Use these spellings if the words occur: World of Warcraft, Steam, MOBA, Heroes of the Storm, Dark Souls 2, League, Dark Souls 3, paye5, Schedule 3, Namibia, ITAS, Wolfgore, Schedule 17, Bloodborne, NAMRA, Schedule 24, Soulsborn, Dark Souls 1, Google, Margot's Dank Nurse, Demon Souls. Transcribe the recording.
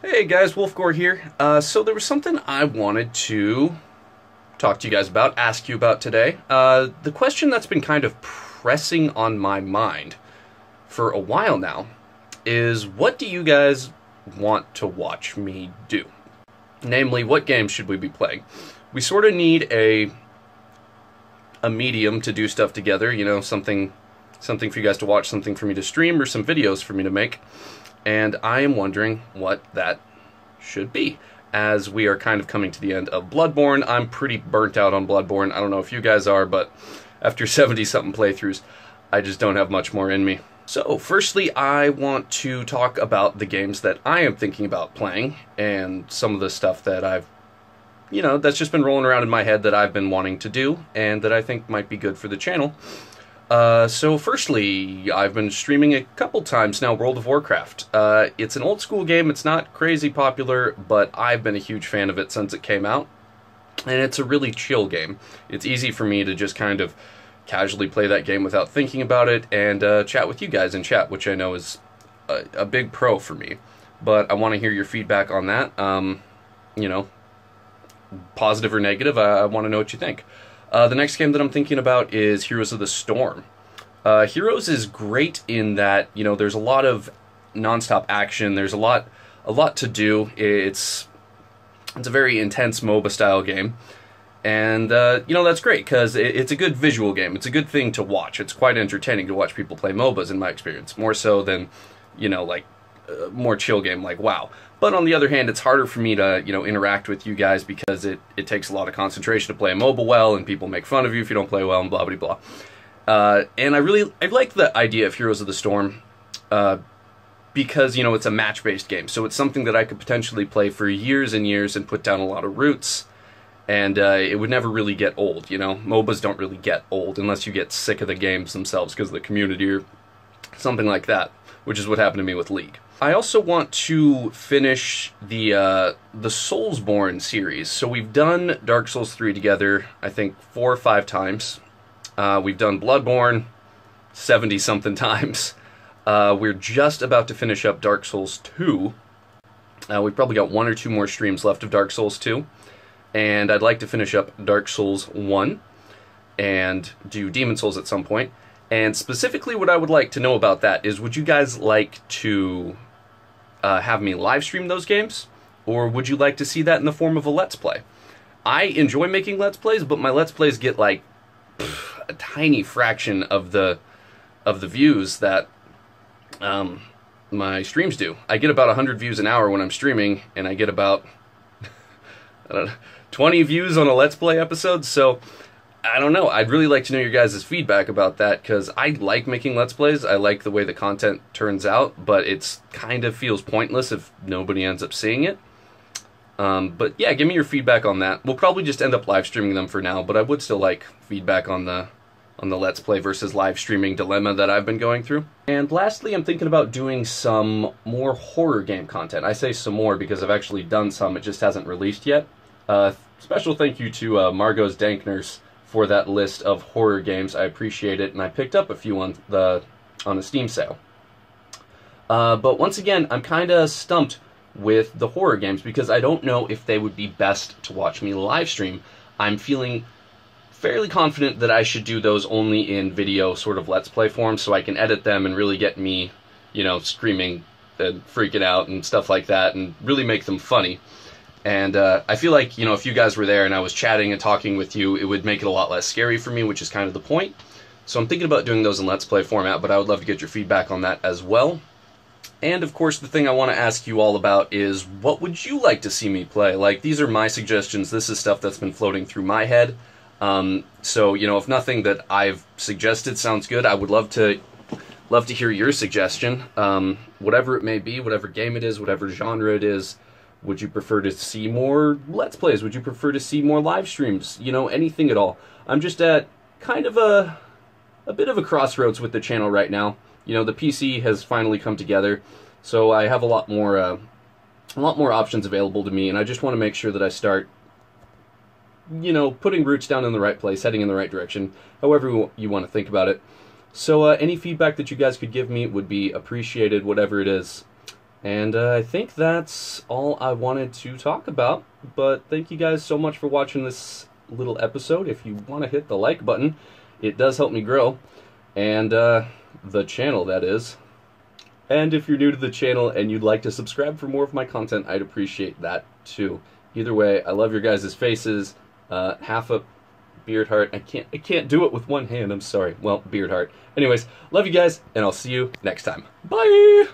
Hey guys, Wolfgore here. So there was something I wanted to talk to you guys about, ask you about today. The question that's been kind of pressing on my mind for a while now is, what do you guys want to watch me do? Namely, what games should we be playing? We sort of need a medium to do stuff together, you know, something for you guys to watch, something for me to stream, or some videos for me to make. And I am wondering what that should be, as we are kind of coming to the end of Bloodborne. I'm pretty burnt out on Bloodborne. I don't know if you guys are, but after 70-something playthroughs, I just don't have much more in me. So, firstly, I want to talk about the games that I am thinking about playing, and some of the stuff that I've, you know, that's just been rolling around in my head that I've been wanting to do, and that I think might be good for the channel. So firstly, I've been streaming a couple times now World of Warcraft. It's an old school game, it's not crazy popular, but I've been a huge fan of it since it came out. And it's a really chill game. It's easy for me to just kind of casually play that game without thinking about it and chat with you guys in chat, which I know is a big pro for me. But I want to hear your feedback on that, you know, positive or negative, I want to know what you think. The next game that I'm thinking about is Heroes of the Storm. Heroes is great in that, you know, there's a lot of non-stop action, there's a lot to do. It's a very intense MOBA style game, and you know, that's great because it's a good visual game. It's a good thing to watch. It's quite entertaining to watch people play MOBAs, in my experience, more so than, you know, like more chill game like WoW. But on the other hand, it's harder for me to, you know, interact with you guys because it takes a lot of concentration to play a MOBA well, and people make fun of you if you don't play well, and blah blah blah. And I like the idea of Heroes of the Storm because, you know, it's a match-based game, so it's something that I could potentially play for years and years and put down a lot of roots, and it would never really get old. You know, MOBAs don't really get old unless you get sick of the games themselves because of the community or something like that, which is what happened to me with League. I also want to finish the Soulsborn series. So we've done Dark Souls 3 together, I think, 4 or 5 times. We've done Bloodborne 70-something times. We're just about to finish up Dark Souls 2. We've probably got 1 or 2 more streams left of Dark Souls 2. And I'd like to finish up Dark Souls 1 and do Demon Souls at some point. And specifically what I would like to know about that is, would you guys like to have me live stream those games, or would you like to see that in the form of a Let's Play? I enjoy making Let's Plays, but my Let's Plays get like a tiny fraction of the views that my streams do. I get about 100 views an hour when I'm streaming, and I get about I don't know, 20 views on a Let's Play episode. So I don't know, I'd really like to know your guys' feedback about that, because I like making Let's Plays, I like the way the content turns out, but it's kind of feels pointless if nobody ends up seeing it. But yeah, give me your feedback on that. We'll probably just end up live streaming them for now, but I would still like feedback on the Let's Play versus live streaming dilemma that I've been going through. And lastly, I'm thinking about doing some more horror game content. I say some more because I've actually done some, it just hasn't released yet. Special thank you to Margot's Dank Nurse for that list of horror games. I appreciate it, and I picked up a few on a Steam sale. But once again, I'm kind of stumped with the horror games because I don't know if they would be best to watch me live stream. I'm feeling fairly confident that I should do those only in video sort of Let's Play form, so I can edit them and really get me, you know, screaming and freaking out and stuff like that, and really make them funny. And I feel like, you know, if you guys were there and I was chatting and talking with you, it would make it a lot less scary for me, which is kind of the point. So I'm thinking about doing those in Let's Play format, but I would love to get your feedback on that as well. And of course, the thing I want to ask you all about is, what would you like to see me play? Like, these are my suggestions. This is stuff that's been floating through my head. So, you know, if nothing that I've suggested sounds good, I would love to hear your suggestion. Whatever it may be, whatever game it is, whatever genre it is. Would you prefer to see more Let's Plays? Would you prefer to see more live streams? You know, anything at all. I'm just at kind of a bit of a crossroads with the channel right now. You know, the PC has finally come together, so I have a lot more options available to me, and I just want to make sure that I start, you know, putting roots down in the right place, heading in the right direction, however you want to think about it. So any feedback that you guys could give me would be appreciated, whatever it is. And I think that's all I wanted to talk about, but thank you guys so much for watching this little episode. If you want to hit the like button, it does help me grow, and the channel, that is. And if you're new to the channel and you'd like to subscribe for more of my content, I'd appreciate that too. Either way, I love your guys' faces. Half a beard heart. I can't do it with one hand, I'm sorry. Well, beard heart. Anyways, love you guys, and I'll see you next time. Bye!